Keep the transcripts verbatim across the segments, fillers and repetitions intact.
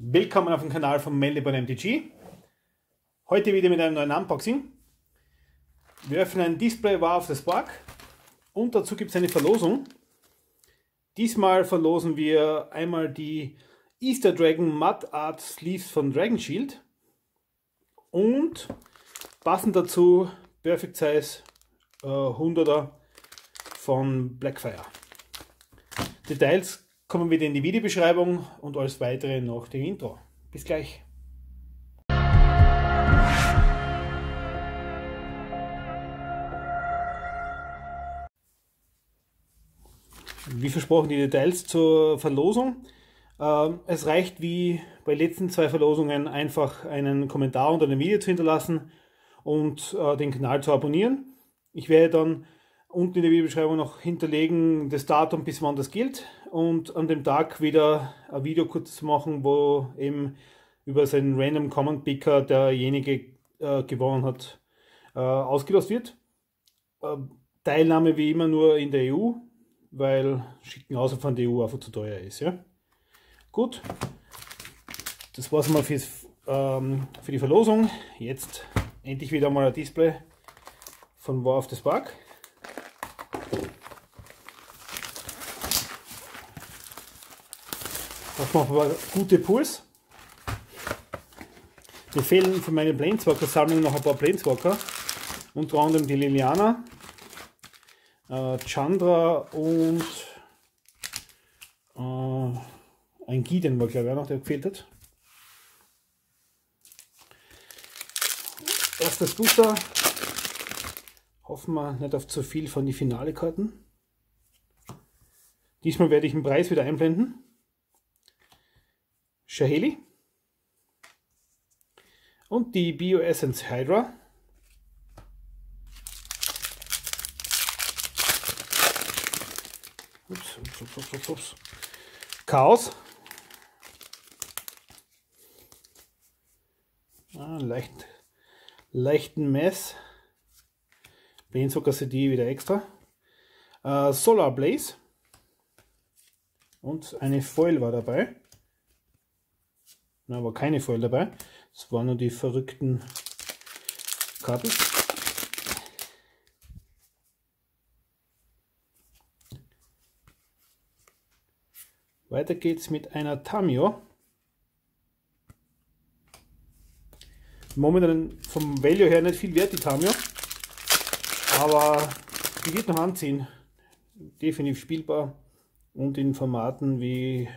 Willkommen auf dem Kanal von MelniboneMTG. Heute wieder mit einem neuen Unboxing. Wir öffnen ein Display War of the Spark und dazu gibt es eine Verlosung. Diesmal verlosen wir einmal die Easter Dragon Mud Art Sleeves von Dragon Shield und passend dazu Perfect Size äh, hunderter von Blackfire. Details kommen wieder in die Videobeschreibung und alles weitere nach dem Intro. Bis gleich! Wie versprochen, die Details zur Verlosung. Es reicht wie bei den letzten zwei Verlosungen einfach einen Kommentar unter dem Video zu hinterlassen und den Kanal zu abonnieren. Ich werde dann unten in der Videobeschreibung noch hinterlegen das Datum, bis wann das gilt, und an dem Tag wieder ein Video kurz machen, wo eben über seinen Random Comment Picker derjenige äh, gewonnen hat, äh, ausgelost wird. Äh, Teilnahme wie immer nur in der E U, weil Schicken außer von der E U einfach zu teuer ist. Ja? Gut, das war's mal fürs, ähm, für die Verlosung. Jetzt endlich wieder mal ein Display von War of the Spark. Das machen wir gute Pools. Mir fehlen für meine Planeswalker-Sammlung noch ein paar Planeswalker. Unter anderem die Liliana, äh, Chandra und äh, ein Gideon war, glaube ich, auch noch, der gefehlt hat. Erstes Booster. Hoffen wir nicht auf zu viel von den Finale-Karten. Diesmal werde ich den Preis wieder einblenden. Shaheli und die Bioessence Hydra. Ups, ups, ups, ups, ups. Chaos. Ah, leicht, leichten Mess. Planeswalker C D wieder extra. Uh, Solar Blaze. Und eine Foil war dabei. Da war keine Foil dabei, es waren nur die verrückten Karten. Weiter geht's mit einer Tamiyo. Momentan vom Value her nicht viel wert, die Tamiyo, aber die wird noch anziehen. Definitiv spielbar und in Formaten wie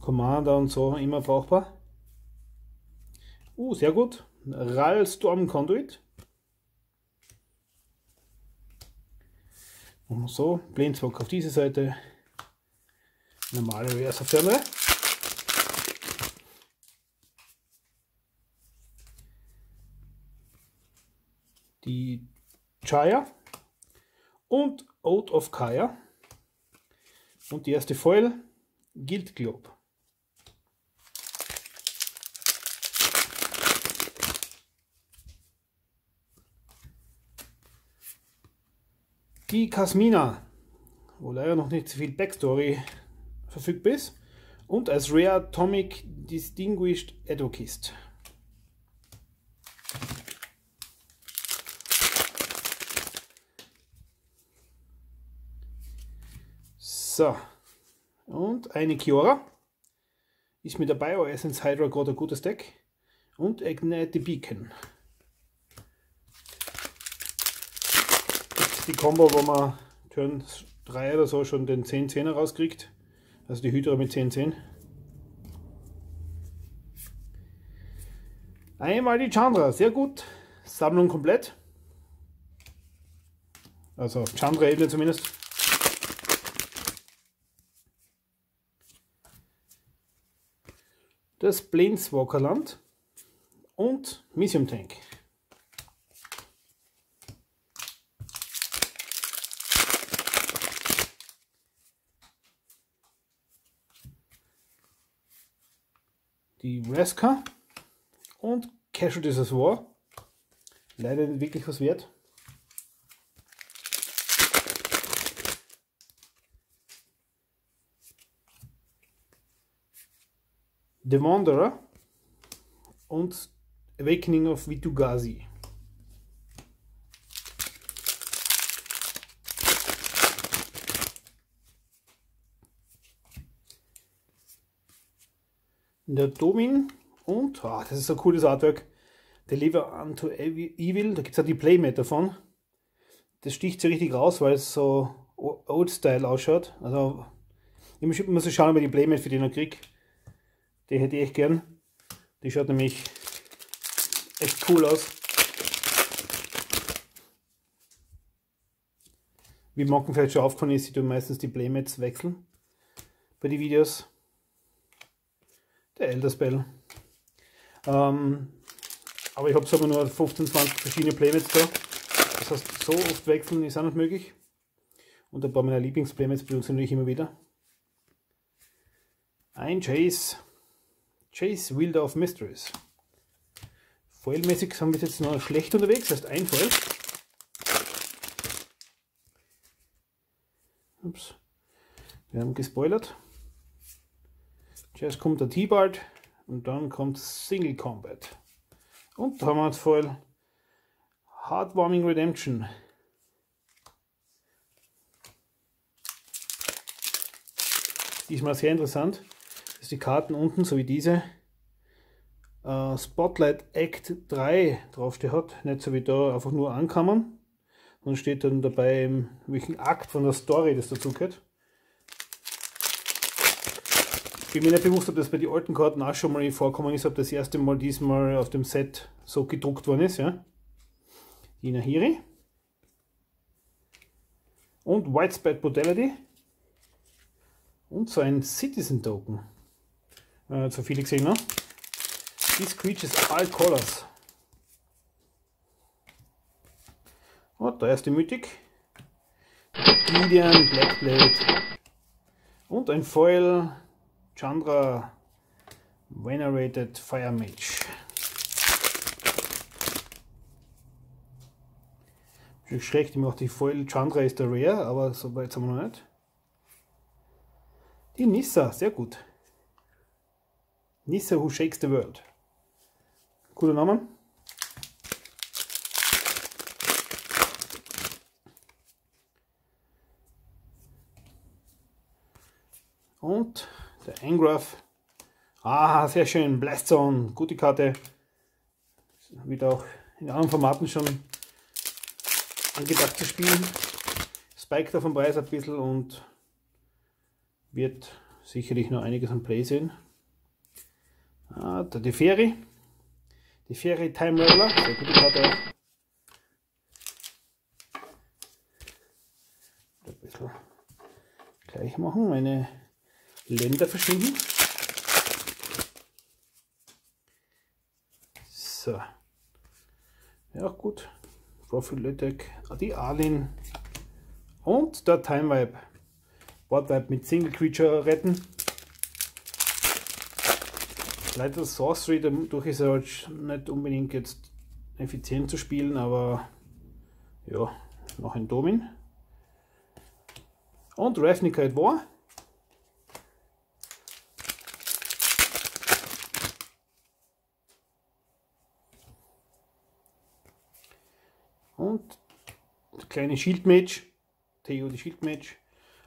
Commander und so immer brauchbar. Uh, sehr gut. Ralstorm Conduit. Und so, Blindswamp auf diese Seite. Normale Reverse auf die andere. Die Kaya und Oath of Kaya. Und die erste Foil, Guild Globe. Die Kasmina, wo leider noch nicht so viel Backstory verfügbar ist, und als Rare Atomic Distinguished Advocist. So, und eine Kiora ist mit der Bioessence Hydra gerade ein gutes Deck und Ignite the Beacon. Die Combo, wo man Turn drei oder so schon den zehn zehner rauskriegt, also die Hydra mit zehn zehn. Einmal die Chandra, sehr gut, Sammlung komplett, also auf Chandra-Ebene zumindest. Das Planeswalker-Land und Misium Tank. Die Reska und Casualties of War. Leider nicht wirklich was wert. The Wanderer und Awakening of Vitugazi. Der Domin und, ah, das ist ein cooles Artwork, Deliver unto Evil, da gibt es ja die Playmat davon. Das sticht so richtig raus, weil es so Old-Style ausschaut. Also, ich muss schauen, ob ich die Playmat für den noch kriege. Die hätte ich echt gern. Die schaut nämlich echt cool aus. Wie manchen vielleicht schon aufgefallen ist, ich tue meistens die Playmats wechseln bei den Videos. Der Elder Spell. Ähm, aber ich habe sogar nur fünfzehn, zwanzig verschiedene Playmats da. Das heißt, so oft wechseln ist auch nicht möglich. Und ein paar meiner Lieblingsplaymats benutze ich natürlich immer wieder. Ein Chase. Chase Wilder of Mysteries. Foilmäßig sind wir jetzt noch schlecht unterwegs, das heißt ein Foil. Ups. Wir haben gespoilert. Zuerst kommt der T-Bart und dann kommt Single-Combat. Und da haben wir das Foil Heartwarming Redemption. Diesmal sehr interessant, dass die Karten unten, so wie diese, äh, Spotlight Act drei draufstehen hat. Nicht so wie da einfach nur ankammern. Dann steht dann dabei, welchen Akt von der Story das dazu gehört. Ich bin mir nicht bewusst, ob das bei den alten Karten auch schon mal vorkommen ist, ob das erste Mal diesmal auf dem Set so gedruckt worden ist. Ja? Die Nahiri. Und White Spot Brutality. Und so ein Citizen Token. Äh, zu viele gesehen, ne? This creatures all colors. Und der erste Mythic. Gideon, Blackblade. Und ein Foil. Chandra Venerated Fire Mage. Schräg, die macht die Foil. Chandra ist der Rare, aber so weit sind wir noch nicht. Die Nissa, sehr gut. Nissa Who Shakes the World. Guter Name. Und der Engraf. Ah, sehr schön. Blast Zone. Gute Karte. Wird auch in anderen Formaten schon angedacht zu spielen. Spiked auf den Preis ein bisschen und wird sicherlich noch einiges an Play sehen. Ah, der Teferi. Teferi Time Leveler. Sehr gute Karte auch. Ein bisschen gleich machen. Meine Länder verschwinden. So. Ja, gut. Profil Letek, die Arlin und der Time Vibe. Board Vibe mit Single Creature retten. Leider Sorcery, dadurch ist er halt nicht unbedingt jetzt effizient zu spielen, aber ja, noch ein Domin. Und Ravnica at War. Und der kleine Schildmage, Theo die Schildmage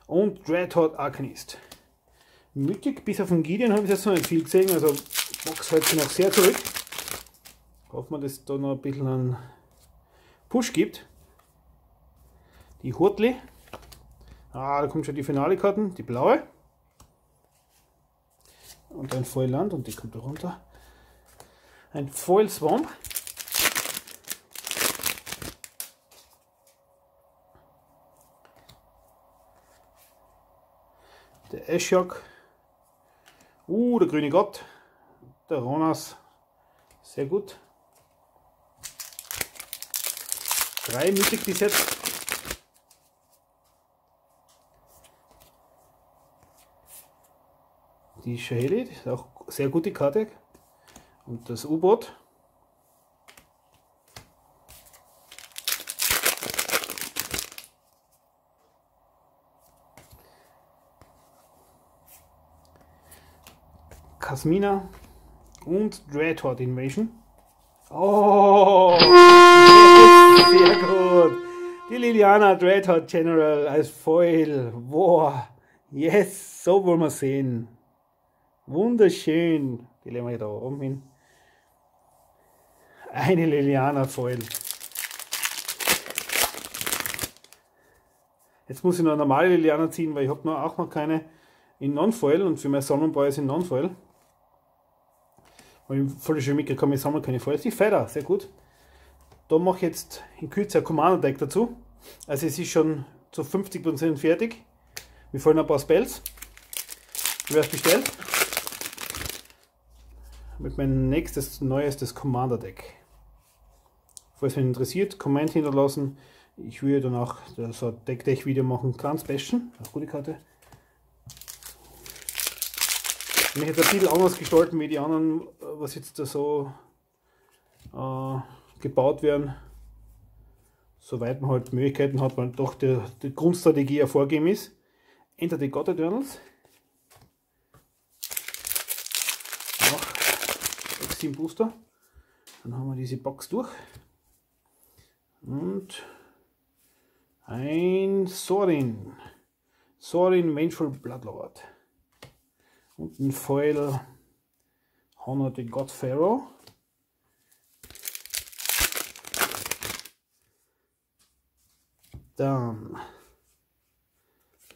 und Dreadhorn Arcanist. Mythic, bis auf den Gideon habe ich jetzt noch nicht viel gesehen, also Box hält sich noch sehr zurück. Hoffen wir, dass es da noch ein bisschen einen Push gibt. Die Hurtli. Ah, da kommen schon die Finale-Karten, die blaue. Und ein Foil-Land und die kommt da runter. Ein Foil-Swamp. Der Eschok, uh, der grüne Gott, der Ronas, sehr gut. Drei Mythic bis jetzt. Die Shaheli, auch sehr gute Karte. Und das U-Boot. Kasmina und Dreadhorn Invasion. Oh! Sehr gut! Die Liliana Dreadhorn General als Foil. Boah! Yes! So wollen wir sehen. Wunderschön. Die legen wir hier da oben hin. Eine Liliana Foil. Jetzt muss ich noch eine normale Liliana ziehen, weil ich habe noch, auch noch keine in Non-Foil und für mein Sonnenball ist in Non-Foil. Weil ich voll schön mitgekommen, ich sammle keine Foil. Das ist die Feder, sehr gut. Da mache ich jetzt in Kürze ein Commander-Deck dazu. Also es ist schon zu fünfzig Prozent fertig. Mir fallen ein paar Spells. Ich werde es bestellt. Mit meinem nächstes neuestes Commander-Deck. Falls mich interessiert, Comment hinterlassen. Ich würde danach so ein Deck-Deck-Video machen, ganz besten. Eine gute Karte. Ich habe mich jetzt ein bisschen anders gestalten wie die anderen, was jetzt da so äh, gebaut werden. Soweit man halt Möglichkeiten hat, weil doch die, die Grundstrategie ja vorgegeben ist. Enter the God Eternals. Noch sieben Booster. Dann haben wir diese Box durch. Und ein Sorin, Sorin Vengeful Bloodlord und ein Foil Honor the God Pharaoh dann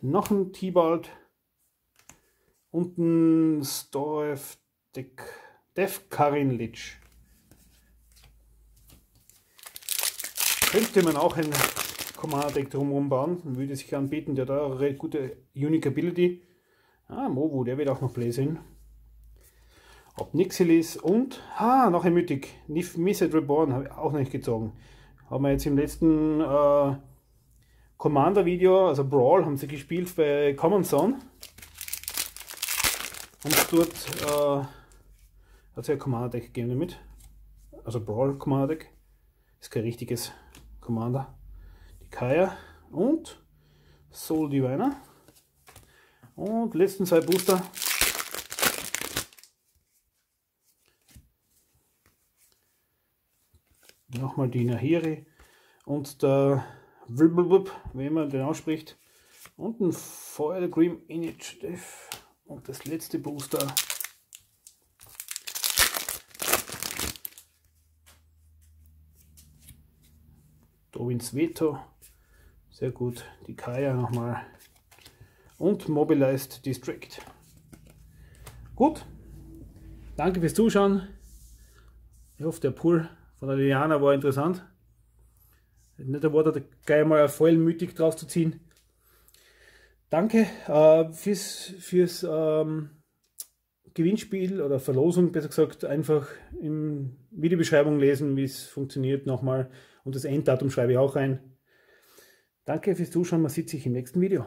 noch ein T-Bald und ein Storf Death Karin Lich. Könnte man auch ein Commander-Deck drumherum bauen, dann würde sich anbieten, der hat auch eine recht gute Unique Ability. Ah, Movo, der wird auch noch Play sehen. Ob Nixilis und, ah, noch ein Mythic, Misset Reborn habe ich auch nicht gezogen. Haben wir jetzt im letzten äh, Commander-Video, also Brawl, haben sie gespielt bei Common Zone. Und dort äh, hat es ja ein Commander-Deck gegeben damit. Also Brawl Commander-Deck. Ist kein richtiges Commander. Kaya und Soul Diviner und letzten zwei Booster nochmal die Nahiri und der Wibbelwub, wie man den ausspricht, und ein Foil Grim Initiative und das letzte Booster Dobins Veto. Sehr gut, die Kaya nochmal und Mobilized District. Gut, danke fürs Zuschauen. Ich hoffe, der Pool von der Liliana war interessant. Nicht erwartet, der Kaya mal voll mütig drauf zu ziehen. Danke äh, fürs, fürs ähm, Gewinnspiel oder Verlosung, besser gesagt. Einfach in Videobeschreibung lesen, wie es funktioniert nochmal. Und das Enddatum schreibe ich auch rein. Danke fürs Zuschauen, man sieht sich im nächsten Video.